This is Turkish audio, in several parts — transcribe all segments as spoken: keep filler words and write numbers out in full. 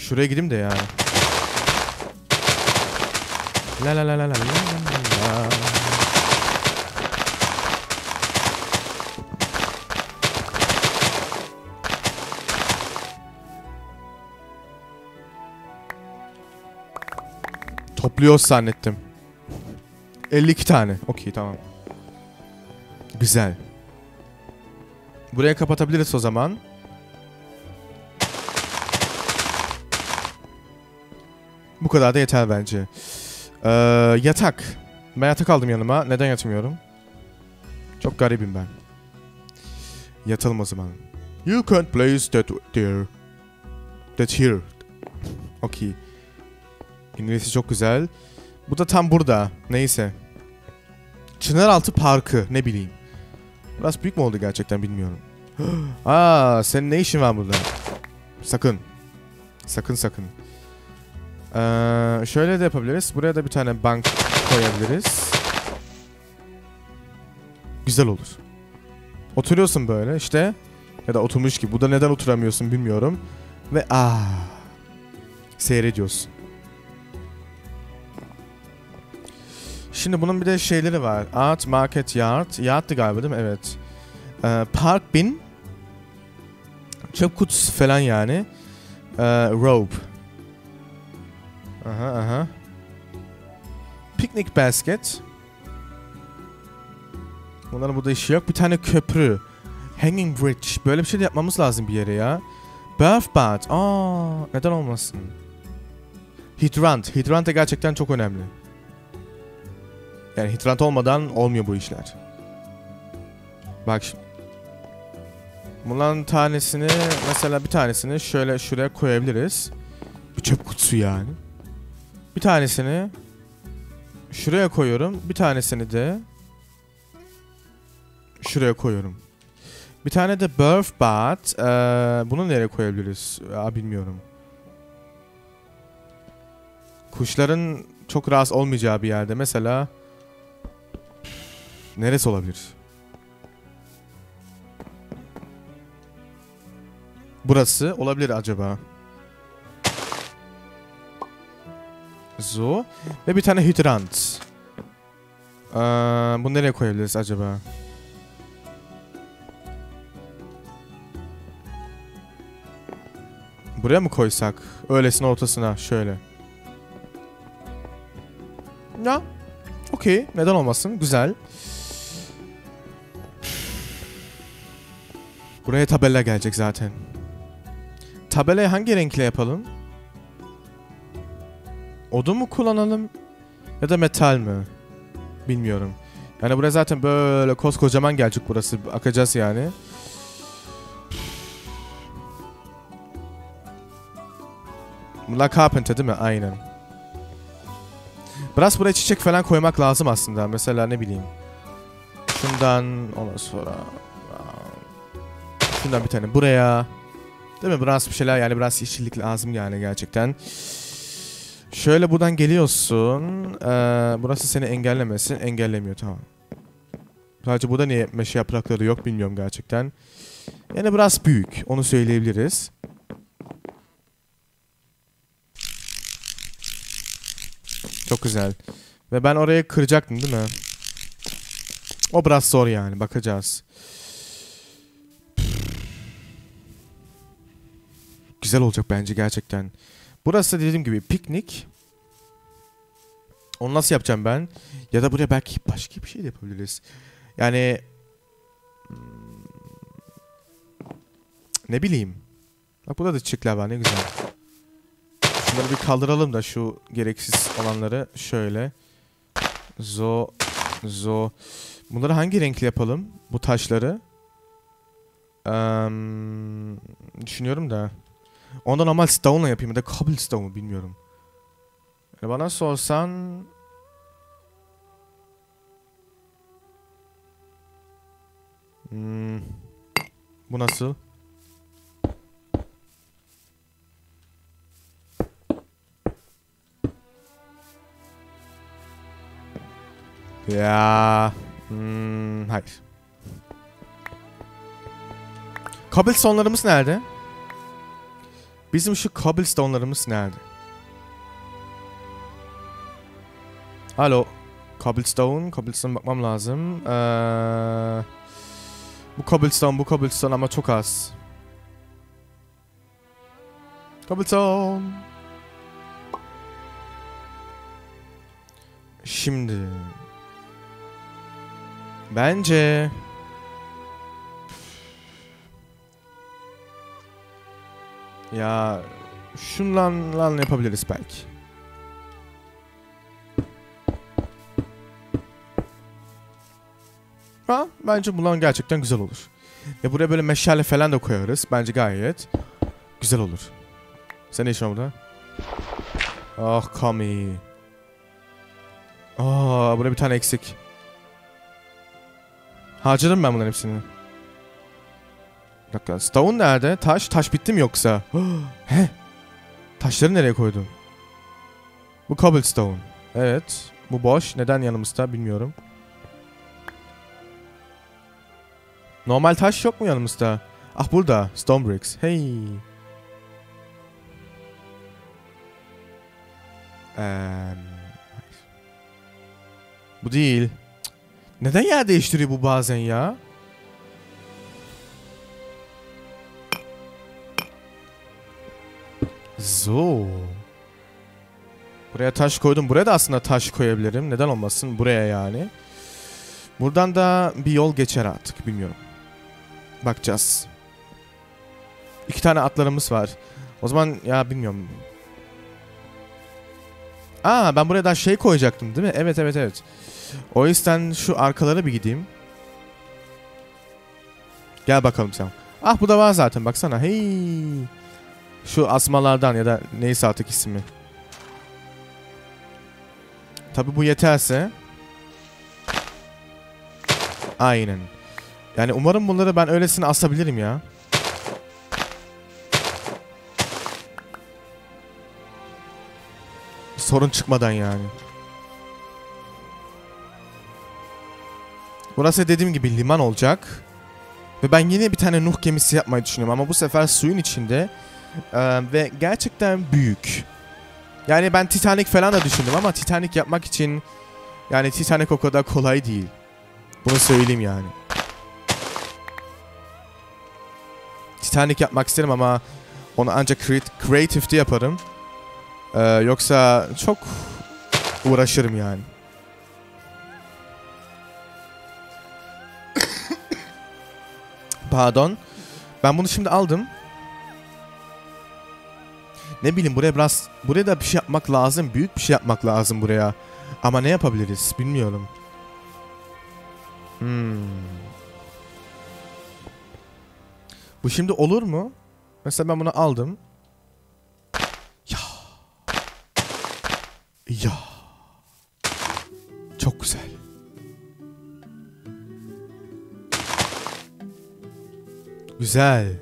Şuraya gideyim de ya. La la la la la la la. Topluyor zannettim. elli iki tane. Okey, tamam. Güzel. Buraya kapatabiliriz o zaman. Bu kadar da yeter bence. Ee, yatak. Ben yatak aldım yanıma. Neden yatmıyorum? Çok garibim ben. Yatalım o zaman. You can't place that there. That here. Okey. İngilizce çok güzel. Bu da tam burada. Neyse. Çinaraltı parkı. Ne bileyim. Biraz büyük mü oldu gerçekten bilmiyorum. Aa, senin ne işin var burada? Sakın. Sakın sakın. Ee, şöyle de yapabiliriz. Buraya da bir tane bank koyabiliriz. Güzel olur. Oturuyorsun böyle işte. Ya da oturmuş gibi. Bu da neden oturamıyorsun bilmiyorum. Ve aa, seyrediyorsun. Şimdi bunun bir de şeyleri var. Art Market Yard. Yard'tı galiba değil mi? Evet. Ee, Park Bin. Çöp kutusu falan yani. Ee, rope. Aha aha. Picnic Basket. Bunların burada işi yok. Bir tane köprü. Hanging Bridge. Böyle bir şey de yapmamız lazım bir yere ya. Birth Bath. Aaa, neden olmasın? Hydrant. Hydrant da gerçekten çok önemli. Yani hitrant olmadan olmuyor bu işler. Bak şimdi. Bunların tanesini, mesela bir tanesini şöyle şuraya koyabiliriz. Bir çöp kutusu yani. Bir tanesini şuraya koyuyorum. Bir tanesini de şuraya koyuyorum. Bir tane de birth bath. Ee, bunu nereye koyabiliriz? Aa, bilmiyorum. Kuşların çok rahatsız olmayacağı bir yerde. Mesela neresi olabilir? Burası olabilir acaba. Zoo. Ve bir tane hydrant. Ee, bunu nereye koyabiliriz acaba? Buraya mı koysak? Öylesine ortasına. Şöyle. Ya. Okey. Neden olmasın? Güzel. Buraya tabela gelecek zaten. Tabelayı hangi renkle yapalım? Odun mu kullanalım? Ya da metal mi? Bilmiyorum. Yani buraya zaten böyle koskocaman gelecek burası. Akacağız yani. Bunlar carpenter değil mi? Aynen. Biraz buraya çiçek falan koymak lazım aslında. Mesela ne bileyim. Şundan ondan sonra... Şundan bir tane buraya. Değil mi? Biraz bir şeyler yani, biraz yeşillik lazım yani gerçekten. Şöyle buradan geliyorsun. Ee, burası seni engellemesin. Engellemiyor, tamam. Sadece burada niye meşe yaprakları yok bilmiyorum gerçekten. Yani biraz büyük. Onu söyleyebiliriz. Çok güzel. Ve ben oraya kıracaktım değil mi? O biraz zor yani. Bakacağız. Güzel olacak bence gerçekten. Burası dediğim gibi piknik. Onu nasıl yapacağım ben? Ya da buraya belki başka bir şey de yapabiliriz. Yani... Ne bileyim. Bak burada da çiçekler var, ne güzel. Şunları bir kaldıralım da şu gereksiz olanları. Şöyle. Zo. Zo. Bunları hangi renkli yapalım? Bu taşları. Um, düşünüyorum da. Ondan normal stone'la yapayım ya da cobblestone'u bilmiyorum. Yani bana sorsan... Hmm. Bu nasıl? Ya, hmm, hayır. Cobblestone'larımız nerede? Bizim şu cobblestone'larımız nerede? Alo. Cobblestone, cobblestone bakmam lazım. Ee, bu cobblestone, bu cobblestone ama çok az. Cobblestone. Şimdi. Bence. Ya şundan lan yapabiliriz belki. Ha, bence bundan gerçekten güzel olur. Ya buraya böyle meşale falan da koyarız. Bence gayet güzel olur. Sen ne işin var burada? Ah Kami. Aa, burada bir tane eksik. Harcadım ben bunların hepsini. Bir dakika, stone nerede? Taş, taş bitti mi yoksa? Heh. Taşları nereye koydun? Bu cobblestone. Evet, bu boş. Neden yanımızda bilmiyorum. Normal taş yok mu yanımızda? Ah burada. Stone bricks. Hey. Um, bu değil. Cık. Neden yer değiştiriyor bu bazen ya? Zo. Buraya taş koydum. Buraya da aslında taş koyabilirim. Neden olmasın? Buraya yani. Buradan da bir yol geçer artık. Bilmiyorum. Bakacağız. İki tane atlarımız var. O zaman ya bilmiyorum. Aa, ben buraya daha şey koyacaktım değil mi? Evet evet evet. O yüzden şu arkalara bir gideyim. Gel bakalım sen. Ah bu da var zaten baksana. Hey. Şu asmalardan ya da neyse artık ismi. Tabi bu yeterse. Aynen. Yani umarım bunları ben öylesine asabilirim ya. Sorun çıkmadan yani. Burası dediğim gibi liman olacak. Ve ben yine bir tane Nuh gemisi yapmayı düşünüyorum ama bu sefer suyun içinde. Ee, ve gerçekten büyük. Yani ben Titanic falan da düşündüm ama Titanic yapmak için... Yani Titanic o kadar kolay değil. Bunu söyleyeyim yani. Titanic yapmak isterim ama onu ancak creative'de yaparım. Ee, yoksa çok uğraşırım yani. Pardon. Ben bunu şimdi aldım. Ne bileyim buraya biraz... Buraya da bir şey yapmak lazım. Büyük bir şey yapmak lazım buraya. Ama ne yapabiliriz bilmiyorum. Hmm... Bu şimdi olur mu? Mesela ben bunu aldım. Ya. Ya. Çok güzel. Güzel.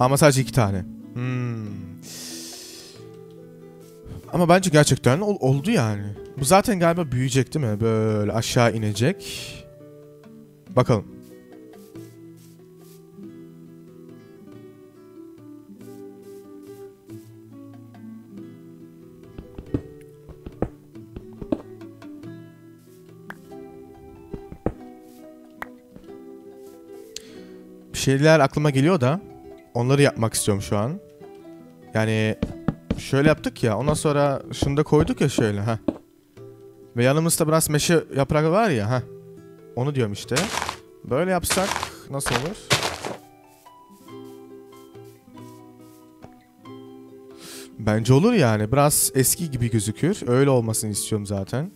Ama sadece iki tane. Hmm. Ama bence gerçekten ol oldu yani. Bu zaten galiba büyüyecek değil mi? Böyle aşağı inecek. Bakalım. Şeyler aklıma geliyor da onları yapmak istiyorum şu an. Yani şöyle yaptık ya, ondan sonra şunu da koyduk ya şöyle ha. Ve yanımızda biraz meşe yaprağı var ya ha. Onu diyorum işte. Böyle yapsak nasıl olur? Bence olur yani. Biraz eski gibi gözükür. Öyle olmasını istiyorum zaten.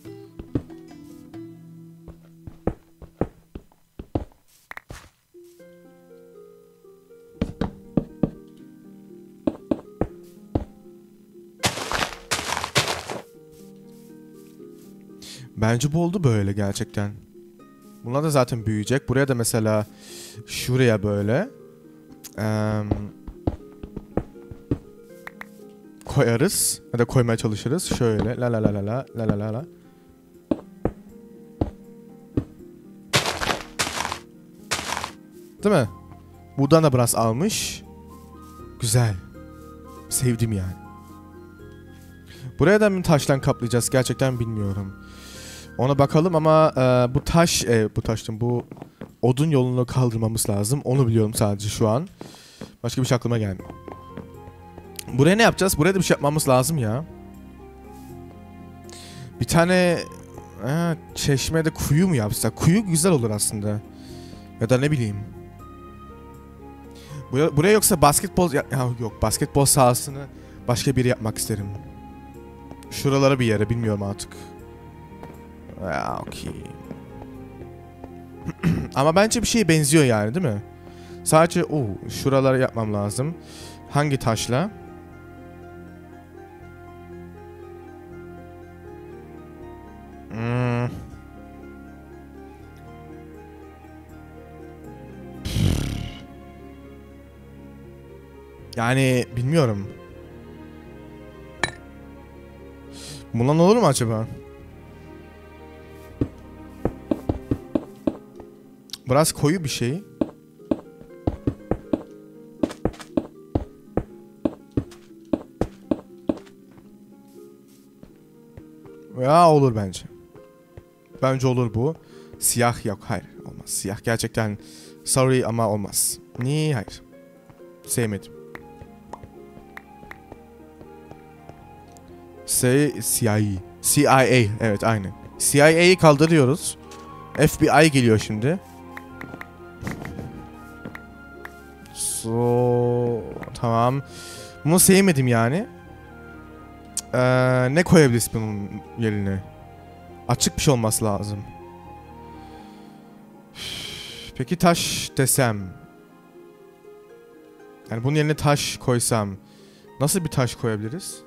Bence bu oldu böyle gerçekten. Bunlar da zaten büyüyecek. Buraya da mesela şuraya böyle ee, koyarız ya da koymaya çalışırız. Şöyle la la la la la la la la. Değil mi? Buradan da biraz almış. Güzel. sevdim yani. Buraya da mı taştan kaplayacağız gerçekten bilmiyorum. Ona bakalım ama e, bu taş, e, bu taştım bu odun yolunu kaldırmamız lazım. Onu biliyorum sadece şu an. Başka bir şey aklıma gelmiyor. Buraya ne yapacağız? Buraya da bir şey yapmamız lazım ya. Bir tane ha, çeşmede kuyu mu yapsak? Kuyu güzel olur aslında. Ya da ne bileyim. Buraya, buraya yoksa basketbol... Ya, yok basketbol sahasını başka biri yapmak isterim. Şuralara bir yere bilmiyorum artık. Ya, okay. Ama bence bir şeye benziyor yani değil mi? Sadece o oh, şuraları yapmam lazım. Hangi taşla? Hmm. Yani bilmiyorum. Bundan olur mu acaba? Biraz koyu bir şey. Ya olur bence. Bence olur bu. Siyah yok. Hayır olmaz. Siyah gerçekten sorry ama olmaz. Niye? Hayır. Sevmedim. C I A. C I A. Evet aynı. C I A'yı kaldırıyoruz. F B I geliyor şimdi. So, tamam. Bunu sevmedim yani. Ee, ne koyabiliriz bunun yerine? Açık bir şey olması lazım. Peki taş desem. Yani bunun yerine taş koysam. Nasıl bir taş koyabiliriz?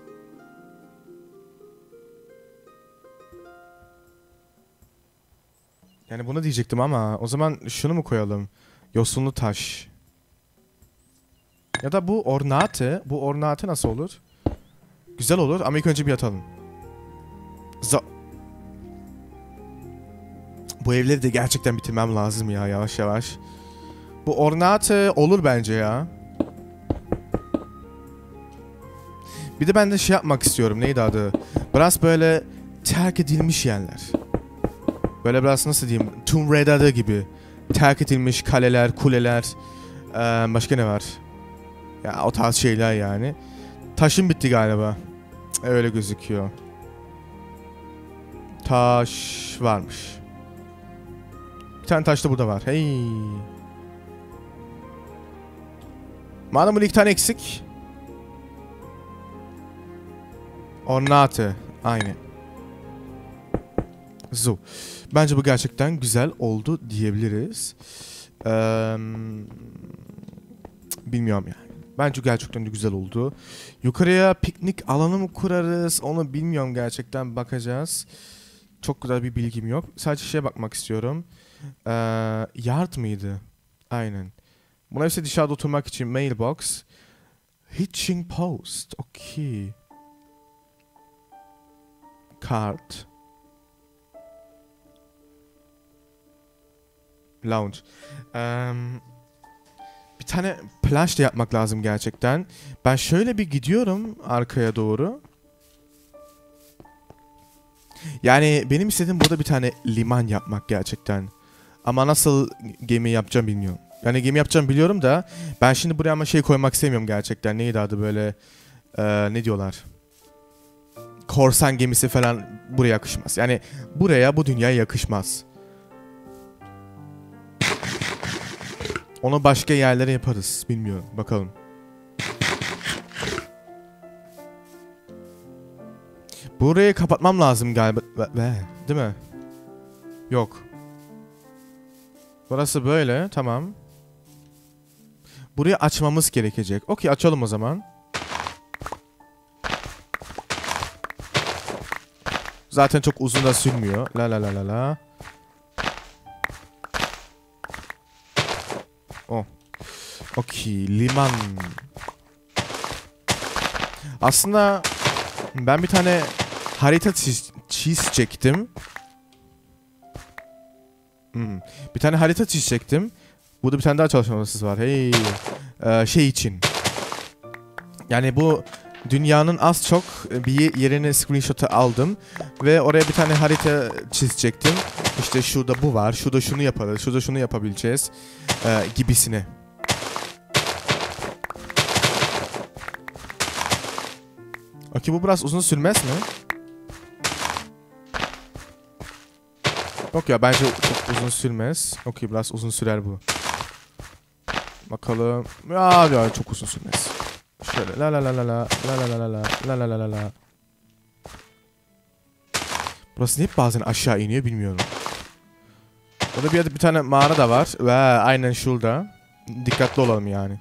Yani bunu diyecektim ama o zaman şunu mu koyalım? Yosunlu taş. Ya da bu ornate, bu ornate nasıl olur? Güzel olur ama ilk önce bir yatalım. Za bu evleri de gerçekten bitirmem lazım ya yavaş yavaş. Bu ornate olur bence ya. Bir de ben de şey yapmak istiyorum. Neydi adı? Biraz böyle terk edilmiş yerler. Böyle biraz nasıl diyeyim? Tomb Raider'da gibi. Terk edilmiş kaleler, kuleler. Ee, başka ne var? Ya o tarz şeyler yani. Taşım bitti galiba. Öyle gözüküyor. Taş varmış. Bir tane taş da burada var. Hey. Madem bu iki tane eksik. Ornate. Aynı. Zu. Bence bu gerçekten güzel oldu diyebiliriz. Ee, bilmiyorum yani. Bence gerçekten de güzel oldu. Yukarıya piknik alanı mı kurarız? Onu bilmiyorum gerçekten. Bakacağız. Çok güzel bir bilgim yok. Sadece şeye bakmak istiyorum. Ee, yard mıydı? Aynen. Buna hepsi dışarıda oturmak için. Mailbox. Hitching post. Okey. Kart. Lounge. Eee... Um, Bir tane plaj da yapmak lazım gerçekten. Ben şöyle bir gidiyorum arkaya doğru. Yani benim istediğim burada bir tane liman yapmak gerçekten. Ama nasıl gemi yapacağım bilmiyorum. Yani gemi yapacağım biliyorum da ben şimdi buraya ama şey koymak istemiyorum gerçekten. Neydi adı böyle ee, ne diyorlar? Korsan gemisi falan buraya yakışmaz. Yani buraya bu dünyaya yakışmaz. Onu başka yerlere yaparız. Bilmiyorum. Bakalım. Burayı kapatmam lazım galiba. Değil mi? Yok. Burası böyle. Tamam. Burayı açmamız gerekecek. Okey açalım o zaman. Zaten çok uzun da sürmüyor. La la la la la. Oh. Okey. Liman. Aslında ben bir tane harita çiz çizecektim. Hmm. Bir tane harita çizecektim. Burada bir tane daha çalışma masası var. Hey. Ee, şey için. Yani bu dünyanın az çok bir yerini screenshot'a aldım. Ve oraya bir tane harita çizecektim. İşte şurada bu var, şurada şunu yaparız, şurada şunu yapabileceğiz e, gibisine. Okey, bu biraz uzun sürmez mi? Yok ya, bence çok uzun sürmez. Okey, biraz uzun sürer bu. Bakalım. Ya ya, çok uzun sürmez. Şöyle la la la la la la la la la la la la. Burası niye bazen aşağı iniyor bilmiyorum. Burada bir, bir tane mağara da var. Ve aynen şurada. Dikkatli olalım yani.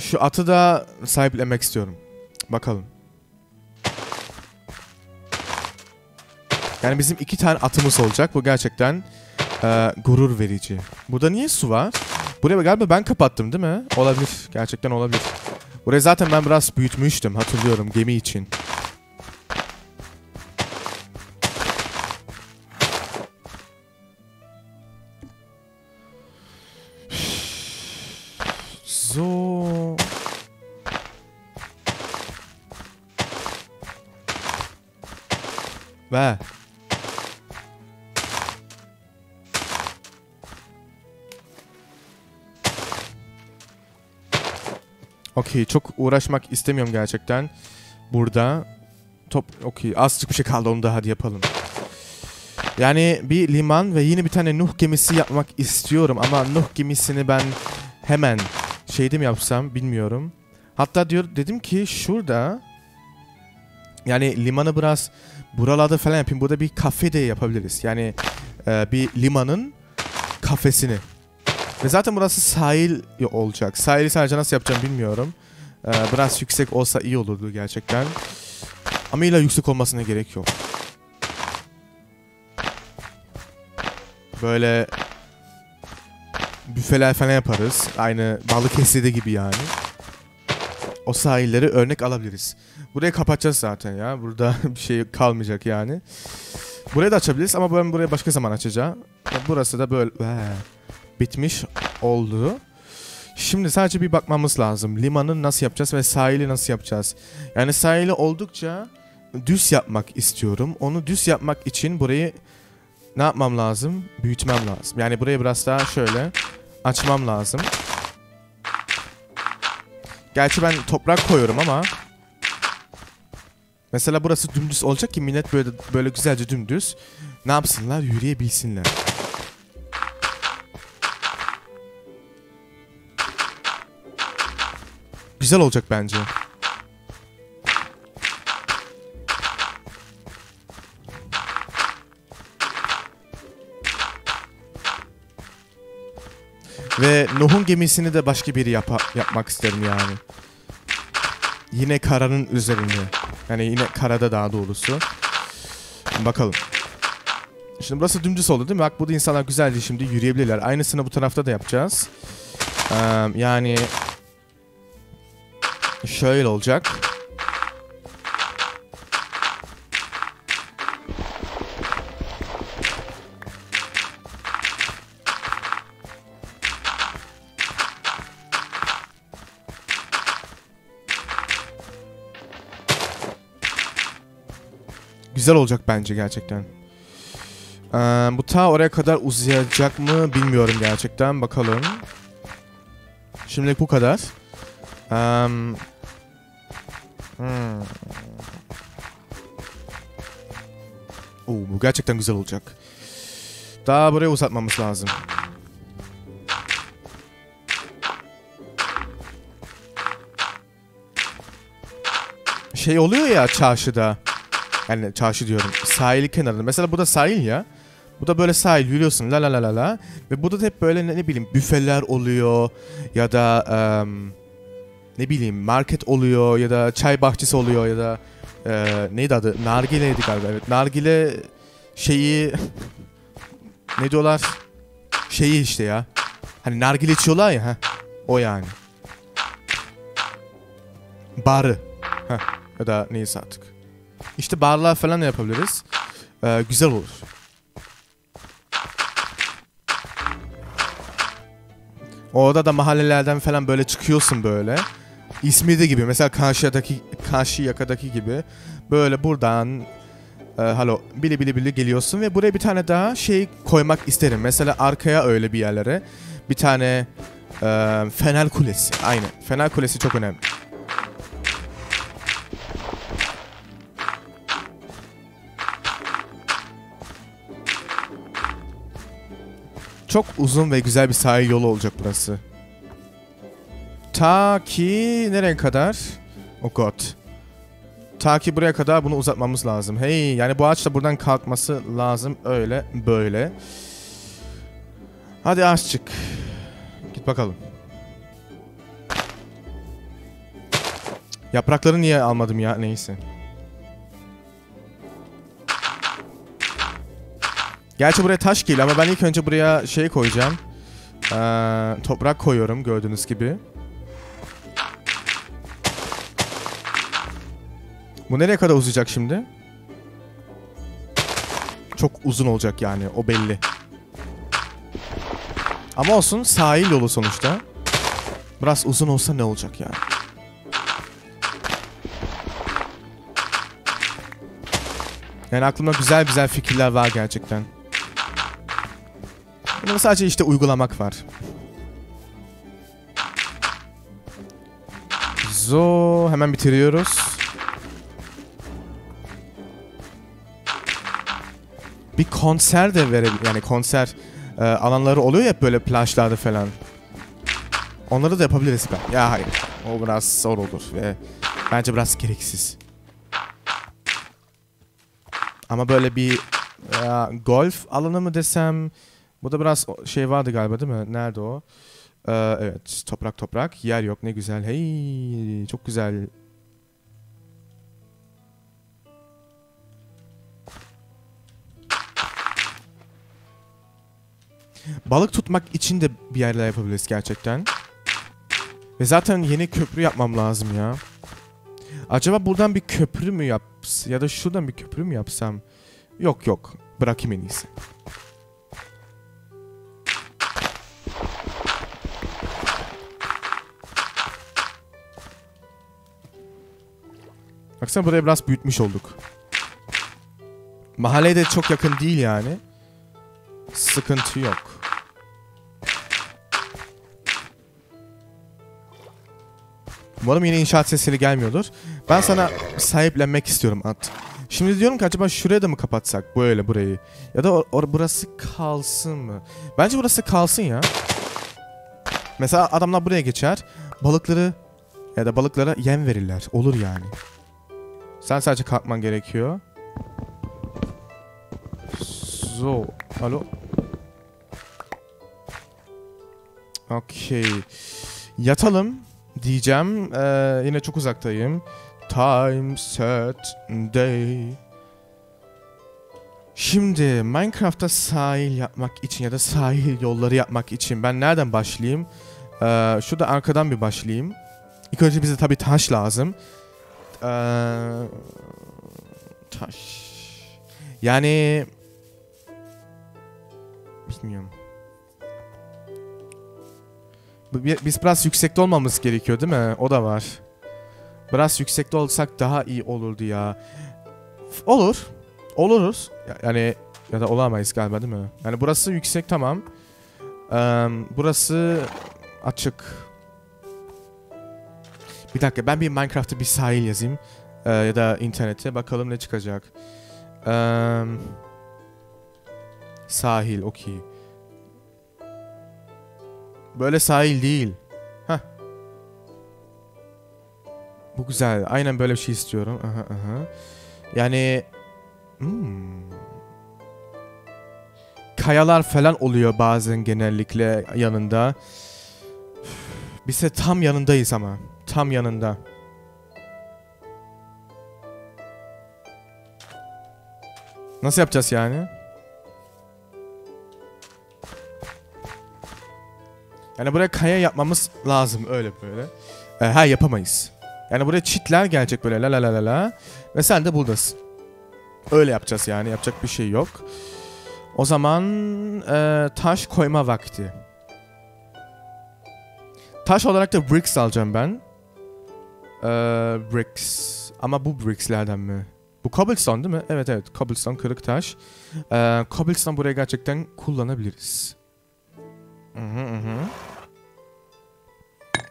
Şu atı da sahiplenmek istiyorum. Bakalım. Yani bizim iki tane atımız olacak. Bu gerçekten e, gurur verici. Burada niye su var? Buraya galiba ben kapattım değil mi? Olabilir. Gerçekten olabilir. Burayı zaten ben biraz büyütmüştüm. Hatırlıyorum, gemi için. Ve okey, çok uğraşmak istemiyorum gerçekten. Burada top okey, azıcık bir şey kaldı, onu da hadi yapalım. Yani bir liman ve yine bir tane Nuh gemisi yapmak istiyorum ama Nuh gemisini ben hemen şeyde mi yapsam bilmiyorum. Hatta diyor dedim ki şurada yani limanı biraz buralarda falan yapayım. Burada bir kafe de yapabiliriz. Yani e, bir limanın kafesini. Ve zaten burası sahil olacak. Sahili sadece nasıl yapacağım bilmiyorum. E, biraz yüksek olsa iyi olurdu gerçekten. Ama illa yüksek olmasına gerek yok. Böyle büfeler falan yaparız. Aynı Balıkesir'de gibi yani. O sahilleri örnek alabiliriz. Burayı kapatacağız zaten ya. Burada bir şey kalmayacak yani. Burayı da açabiliriz ama ben burayı başka zaman açacağım. Burası da böyle ee, bitmiş oldu. Şimdi sadece bir bakmamız lazım. Limanı nasıl yapacağız ve sahili nasıl yapacağız? Yani sahili oldukça düz yapmak istiyorum. Onu düz yapmak için burayı ne yapmam lazım? Büyütmem lazım. Yani burayı biraz daha şöyle açmam lazım. Gerçi ben toprak koyuyorum ama mesela burası dümdüz olacak ki millet böyle böyle güzelce dümdüz ne yapsınlar? Yürüyebilsinler. Güzel olacak bence. Ve Nuh'un gemisini de başka biri yap yapmak isterim yani. Yine karanın üzerinde. Yani yine karada daha doğrusu. Bakalım. Şimdi burası dümdüz oldu değil mi? Bak, burada insanlar güzelce şimdi yürüyebilirler. Aynısını bu tarafta da yapacağız. Ee, yani şöyle olacak. Güzel olacak bence gerçekten. Ee, bu ta oraya kadar uzayacak mı bilmiyorum gerçekten. Bakalım. Şimdilik bu kadar. Ee, hmm. Oo, bu gerçekten güzel olacak. Daha buraya uzatmamız lazım. Şey oluyor ya çarşıda. Yani çarşı diyorum. Sahil kenarında. Mesela bu da sahil ya. Bu da böyle sahil. Yürüyorsun. La la la la la. Ve burada da hep böyle ne, ne bileyim büfeler oluyor. Ya da um, ne bileyim market oluyor. Ya da çay bahçesi oluyor. Ya da e, neydi adı? Nargileydi galiba. Evet. Nargile şeyi ne diyorlar? Şeyi işte ya. Hani nargile içiyorlar ya. Heh. O yani. Barı. Heh. Ya da neyse artık. İşte barlar falan da yapabiliriz. e, güzel olur. Orada da mahallelerden falan böyle çıkıyorsun böyle. İzmir'de gibi mesela karşıdaki Karşıyaka'daki gibi böyle buradan e, halo bili bili bili geliyorsun ve buraya bir tane daha şey koymak isterim. Mesela arkaya öyle bir yerlere bir tane e, Fener Kulesi. Aynen. Fener Kulesi çok önemli. Çok uzun ve güzel bir sahil yolu olacak burası. Ta ki nereye kadar? Oh god. Ta ki buraya kadar bunu uzatmamız lazım. Hey, yani bu ağaç da buradan kalkması lazım. Öyle böyle. Hadi ağaç çık. Git bakalım. Yaprakları niye almadım ya? Neyse. Gerçi buraya taş değil ama ben ilk önce buraya şey koyacağım. Ee, toprak koyuyorum gördüğünüz gibi. Bu nereye kadar uzayacak şimdi? Çok uzun olacak yani, o belli. Ama olsun, sahil yolu sonuçta. Biraz uzun olsa ne olacak yani? Yani aklımda güzel güzel fikirler var gerçekten. Bunu sadece işte uygulamak var. Zo, hemen bitiriyoruz. Bir konser de verebilir, yani konser e, alanları oluyor ya böyle plajlarda falan. Onları da yapabiliriz ben. Ya hayır, o biraz zor olur ve bence biraz gereksiz. Ama böyle bir e, golf alanı mı desem? Bu da biraz şey vardı galiba değil mi? Nerede o? E, evet, toprak toprak. Yer yok, ne güzel. Hey, çok güzel. Balık tutmak için de bir yerler yapabiliriz gerçekten. Ve zaten yeni köprü yapmam lazım ya. Acaba buradan bir köprü mü yapsam? Ya da şuradan bir köprü mü yapsam? Yok yok. Bırakayım en iyisi. Baksana buraya biraz büyütmüş olduk. Mahalleye de çok yakın değil yani. Sıkıntı yok. Umarım yine inşaat sesleri gelmiyordur. Ben sana sahiplenmek istiyorum at. Şimdi diyorum ki acaba şuraya da mı kapatsak böyle burayı? Ya da burası kalsın mı? Bence burası kalsın ya. Mesela adamlar buraya geçer. Balıkları ya da balıklara yem verirler. Olur yani. Sen sadece kalkman gerekiyor. Zo. Alo. Okey. Yatalım diyeceğim. Ee, yine çok uzaktayım. Time set day. Şimdi Minecraft'ta sahil yapmak için ya da sahil yolları yapmak için ben nereden başlayayım? Ee, şurada arkadan bir başlayayım. İlk önce bize tabii taş lazım. Ee, taş. Yani bilmiyorum. Biz biraz yüksekte olmamız gerekiyor değil mi? O da var. Biraz yüksekte olsak daha iyi olurdu ya. Olur. Oluruz. Yani ya da olamayız galiba değil mi? Yani burası yüksek, tamam. Ee, burası açık. Bir dakika, ben bir Minecraft'ta bir sahil yazayım. Ee, ya da internete. Bakalım ne çıkacak. Eee... Sahil, okey. Böyle sahil değil. Heh. Bu güzel. Aynen böyle bir şey istiyorum. Aha, aha. Yani... Hmm. Kayalar falan oluyor bazen genellikle yanında. Biz de tam yanındayız ama. Tam yanında. Nasıl yapacağız yani? Yani buraya kaya yapmamız lazım öyle böyle. Ee, ha yapamayız. Yani buraya çitler gelecek böyle la la la la la. Ve sen de buradasın. Öyle yapacağız yani. Yapacak bir şey yok. O zaman e, taş koyma vakti. Taş olarak da bricks alacağım ben. E, bricks. Ama bu brickslerden mi? Bu cobblestone değil mi? Evet evet. Cobblestone, kırık taş. E, cobblestone buraya gerçekten kullanabiliriz. Hı hı hı.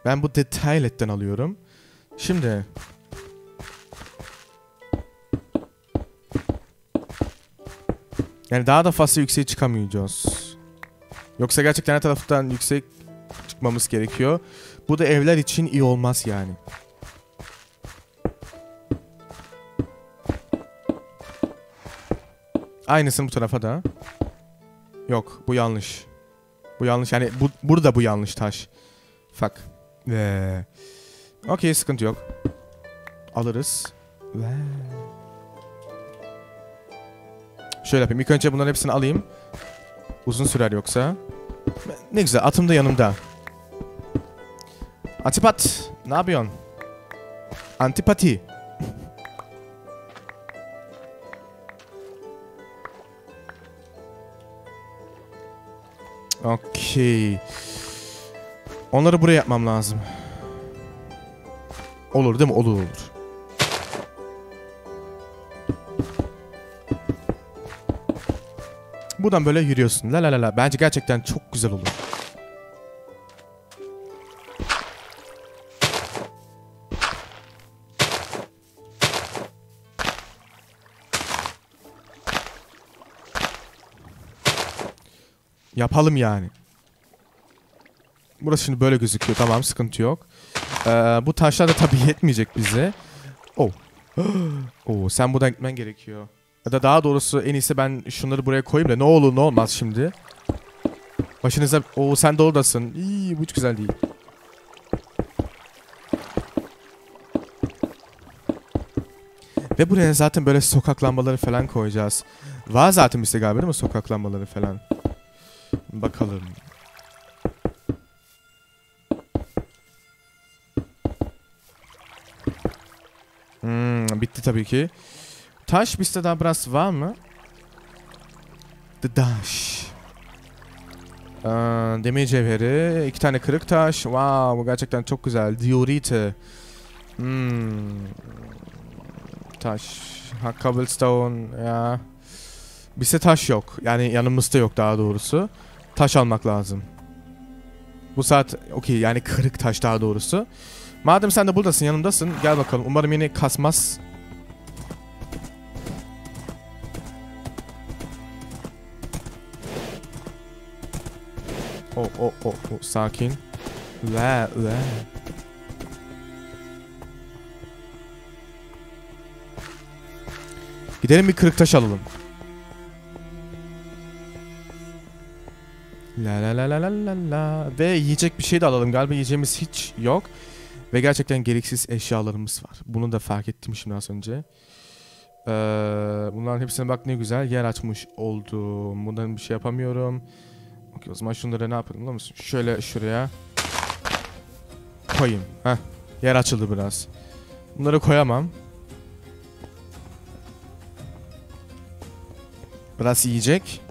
Ben bu detayletten alıyorum. Şimdi... Yani daha da fazla yükseğe çıkamayacağız. Yoksa gerçekten her taraftan yüksek çıkmamız gerekiyor. Bu da evler için iyi olmaz yani. Aynısını bu tarafa da. Yok, bu yanlış. Bu yanlış yani, bu, burada bu yanlış taş. Fuck. Ve... Okey, sıkıntı yok. Alırız. Ve... Şöyle yapayım. İlk önce bunların hepsini alayım. Uzun sürer yoksa. Ne güzel. Atım da yanımda. Antipat. Ne yapıyorsun? Antipati. Okey. Onları buraya yapmam lazım. Olur değil mi? Olur olur. Buradan böyle yürüyorsun. La la la la. Bence gerçekten çok güzel olur. Yapalım yani. Burası şimdi böyle gözüküyor. Tamam, sıkıntı yok. Ee, bu taşlar da tabii yetmeyecek bize. Oh. Oh, sen buradan gitmen gerekiyor. Ya da daha doğrusu en iyisi ben şunları buraya koyayım da ne olur ne olmaz şimdi. Başınıza... Oo, sen de oradasın. İyi, bu hiç güzel değil. Ve buraya zaten böyle sokak lambaları falan koyacağız. Var zaten bizde galiba değil mi sokak lambaları falan? Bakalım. Hmm, bitti tabii ki. Taş bizde daha biraz var mı? The dash. Ee, demir cevheri. İki tane kırık taş. Wow, bu gerçekten çok güzel. Diorite. Hmm. Taş. Ha, cobblestone. Ya. Bizde taş yok. Yani yanımızda yok daha doğrusu. Taş almak lazım. Bu saat... Okey, yani kırık taş daha doğrusu. Madem sen de buradasın, yanımdasın. Gel bakalım. Umarım yine kasmaz. O oh, o oh, o oh, oh. Sakin. La la. Gidelim bir kırık taş alalım. La la la la la la. Ve yiyecek bir şey de alalım. Galiba yiyeceğimiz hiç yok. Ve gerçekten gereksiz eşyalarımız var. Bunu da fark ettim şimdi az önce. Ee, bunların hepsine bak, ne güzel yer açmış oldum. Bundan bir şey yapamıyorum. Okey, o zaman şunları ne yapalım biliyor musun? Şöyle şuraya koyayım. Heh, yer açıldı biraz. Bunları koyamam. Biraz yiyecek.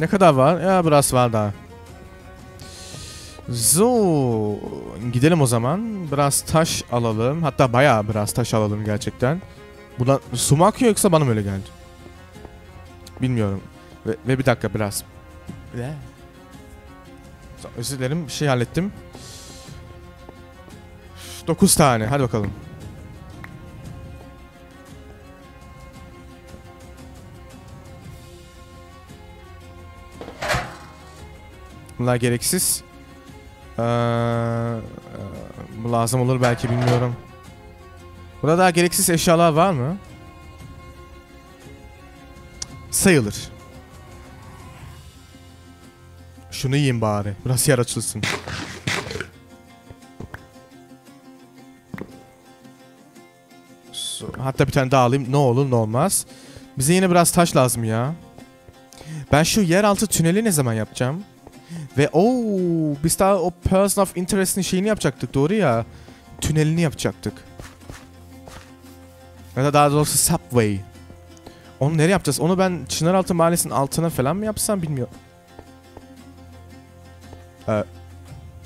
Ne kadar var? Ya biraz var daha. Zo, gidelim o zaman. Biraz taş alalım. Hatta bayağı biraz taş alalım gerçekten. Buna su mu akıyor yoksa bana mı öyle geldi? Bilmiyorum. Ve, ve bir dakika biraz. Özür dilerim, bir şey hallettim. dokuz tane, hadi bakalım. Bunlar gereksiz. Ee, lazım olur belki, bilmiyorum. Burada daha gereksiz eşyalar var mı? Sayılır. Şunu yiyeyim bari. Burası yer açılsın. Hatta bir tane daha alayım. Ne olur ne olmaz. Bize yine biraz taş lazım ya. Ben şu yeraltı tüneli ne zaman yapacağım? Ve ooo biz daha o Person of Interest'in şeyini yapacaktık, doğru ya. Tünelini yapacaktık. Ya da daha doğrusu Subway. Onu nereye yapacağız? Onu ben Çınaraltı Mahallesi'nin altına falan mı yapsam bilmiyorum. Ee,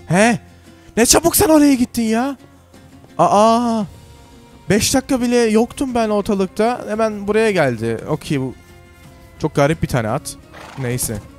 he? Ne çabuk sen oraya gittin ya. Aa. beş dakika bile yoktum ben ortalıkta. Hemen buraya geldi. Okey bu. Çok garip bir tane at. Neyse.